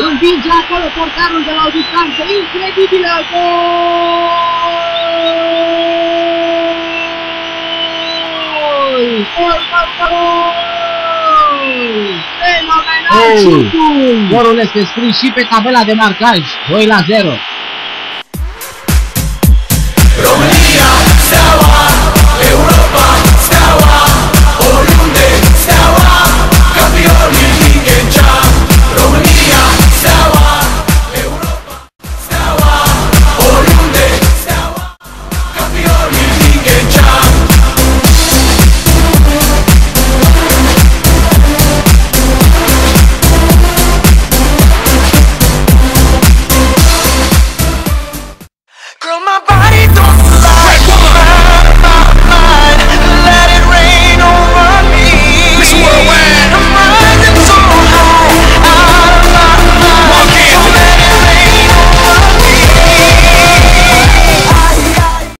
Respinge acolo portarul de la o distanță incredibilă. Gol! Fenomenal șutul! Golul este scris și pe tabela de marcaj, 2-0. Girl, my